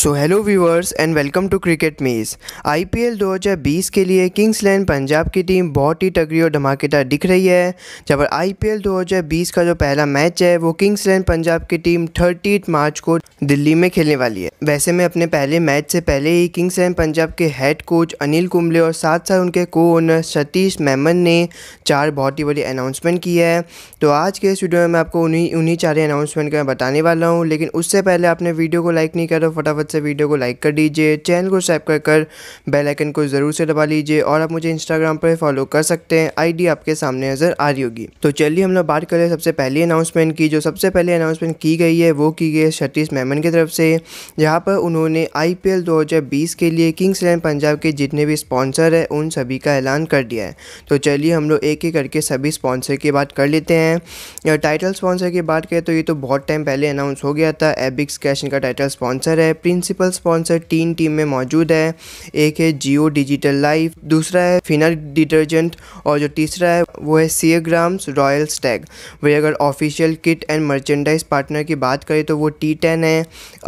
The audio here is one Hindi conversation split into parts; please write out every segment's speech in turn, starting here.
So hello viewers and welcome to cricket maze. IPL 2020 के लिए किंग्स इलेवन पंजाब की टीम बहुत ही तगड़ी और धमाकेदार दिख रही है। जब आईपीएल 2020 का जो पहला मैच है वो किंग्स इलेवन पंजाब की टीम 30 मार्च को दिल्ली में खेलने वाली है। वैसे में अपने पहले मैच से पहले ही किंग्स इलेवन पंजाब के हेड कोच अनिल कुंबले और साथ साथ उनके को ओनर सतीश मेहमान ने 4 बहुत ही बड़ी अनाउंसमेंट की है। तो आज के इस वीडियो में मैं आपको उन्हीं 4 अनाउंसमेंट का बताने वाला हूँ, लेकिन उससे पहले आपने वीडियो को लाइक नहीं करा तो फटाफट से वीडियो को लाइक कर दीजिए, चैनल को सब्सक्राइब कर बेल आइकन को ज़रूर से दबा लीजिए और आप मुझे इंस्टाग्राम पर फॉलो कर सकते हैं, आईडी आपके सामने नज़र आ रही होगी। तो चलिए हम लोग बात करें सबसे पहली अनाउंसमेंट की। जो सबसे पहले अनाउंसमेंट की गई है वो की गई सतीश मेहमान की तरफ से, जहाँ पर उन्होंने आईपीएल 2020 के लिए किंग्स इलेवन पंजाब के जितने भी स्पॉन्सर है उन सभी का ऐलान कर दिया है। तो चलिए हम लोग एक एक करके सभी स्पॉन्सर की बात कर लेते हैं। टाइटल स्पॉन्सर की बात करें तो ये तो बहुत टाइम पहले अनाउंस हो गया था। एबिक्स कैशिंग का टाइटल स्पॉन्सर है। प्रिंसिपल स्पॉन्सर 3 टीम में मौजूद है। एक है जियो डिजिटल लाइफ, दूसरा है फाइनल डिटर्जेंट और जो तीसरा है वो है सी एग्राम्स रॉयल स्टैग। वही अगर official kit and merchandise partner की बात करें तो वो T10 है।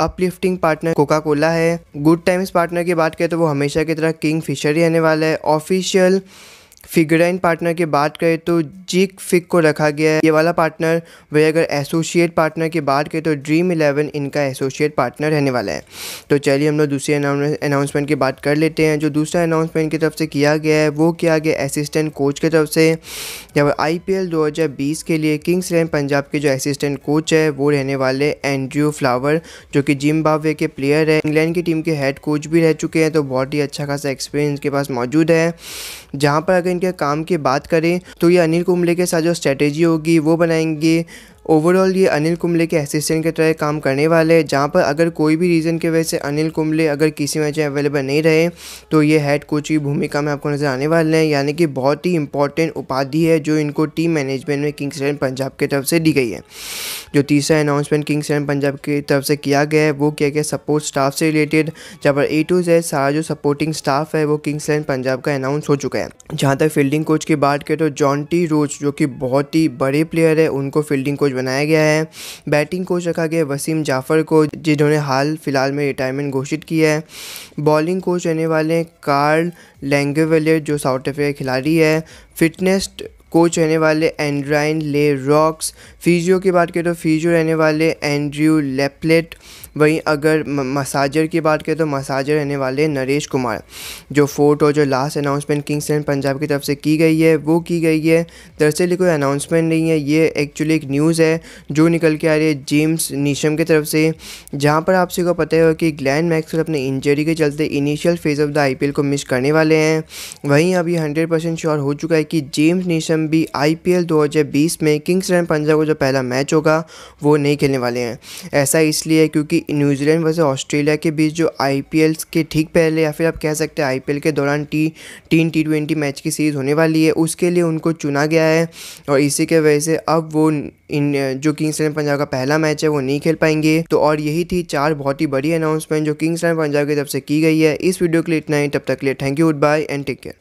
अपलिफ्टिंग पार्टनर कोका कोला है। गुड टाइम्स पार्टनर की बात करें तो वो हमेशा की तरह किंगफिशर ही रहने वाला है। ऑफिशियल फिगराइन पार्टनर की बात करें तो जिक फिक को रखा गया है ये वाला पार्टनर। वही अगर एसोसिएट पार्टनर की बात करें तो ड्रीम 11 इनका एसोसिएट पार्टनर रहने वाला है। तो चलिए हम लोग दूसरी अनाउंसमेंट की बात कर लेते हैं। जो दूसरा अनाउंसमेंट की तरफ से किया गया है वो किया गया असिस्टेंट कोच की तरफ से। जब आईपीएल 2020 के लिए किंग्स इलेवन पंजाब के जो असिस्टेंट कोच है वो रहने वाले एंड्रयू फ्लावर, जो कि जिम्बाब्वे के प्लेयर है, इंग्लैंड की टीम के हेड कोच भी रह चुके हैं। तो बहुत ही अच्छा खासा एक्सपीरियंस के पास मौजूद है। जहाँ पर अगर इनके काम की बात करें तो ये अनिल कुंबले के साथ जो स्ट्रेटेजी होगी वो बनाएंगे। ओवरऑल ये अनिल कुंबले के असिस्टेंट की तरह काम करने वाले हैं, जहाँ पर अगर कोई भी रीज़न की वजह से अनिल कुंबले अगर किसी मैच में अवेलेबल नहीं रहे तो ये हेड कोच की भूमिका में आपको नजर आने वाले हैं। यानी कि बहुत ही इंपॉर्टेंट उपाधि है जो इनको टीम मैनेजमेंट में किंग्स इलेवन पंजाब की तरफ से दी गई है। जो तीसरा अनाउंसमेंट किंग्स इलेवन पंजाब की तरफ से किया गया है वो किया गया सपोर्ट स्टाफ से रिलेटेड, जहाँ पर A to Z सारा जो सपोर्टिंग स्टाफ है वो किंग्स इलेवन पंजाब का अनाउंस हो चुका है। जहाँ तक फील्डिंग कोच की बात करें तो जॉन्टी रोड्स, जो कि बहुत ही बड़े प्लेयर है, उनको फील्डिंग कोच बनाया गया है। बैटिंग कोच रखा गया वसीम जाफर को, जिन्होंने हाल फिलहाल में रिटायरमेंट घोषित किया है। बॉलिंग कोच रहने वाले हैं कार्ल लैंगवेले, जो साउथ अफ्रीका के खिलाड़ी है। फिटनेस कोच रहने वाले एंड्राइन ले रॉ। फिजियो की बात करें तो फिजियो रहने वाले एंड्रू लेप्लेट। वहीं अगर मसाजर की बात करें तो मसाजर रहने वाले नरेश कुमार। जो फोर्थ और जो last announcement Kings Eleven Punjab की तरफ से की गई है वो की गई है, दरअसल ये कोई अनाउंसमेंट नहीं है, ये एक्चुअली एक न्यूज़ है जो निकल के आ रही है जेम्स नीशम की तरफ से। जहाँ पर आप सभी को पता है कि ग्लैन मैक्सवेल अपने इंजरी के चलते initial phase of the IPL को मिस करने वाले हैं। वहीं अभी 100% श्योर हो चुका है कि जेम्स नीशम भी IPL 2020 में किंग्स इलेवन पंजाब को जो पहला मैच होगा वो नहीं खेलने वाले हैं। ऐसा इसलिए क्योंकि न्यूजीलैंड वर्सेस ऑस्ट्रेलिया के बीच जो IPL के ठीक पहले, या फिर आप कह सकते हैं IPL के दौरान T20 मैच की सीरीज़ होने वाली है, उसके लिए उनको चुना गया है। और इसी के वजह से अब वो जो किंग्स इलेवन पंजाब का पहला मैच है वो नहीं खेल पाएंगे। तो और यही थी 4 बहुत ही बड़ी अनाउंसमेंट जो किंग्स इलेवन पंजाब की तरफ से की गई है। इस वीडियो के लिए इतना ही। तब तक के लिए thank you, good bye and take care.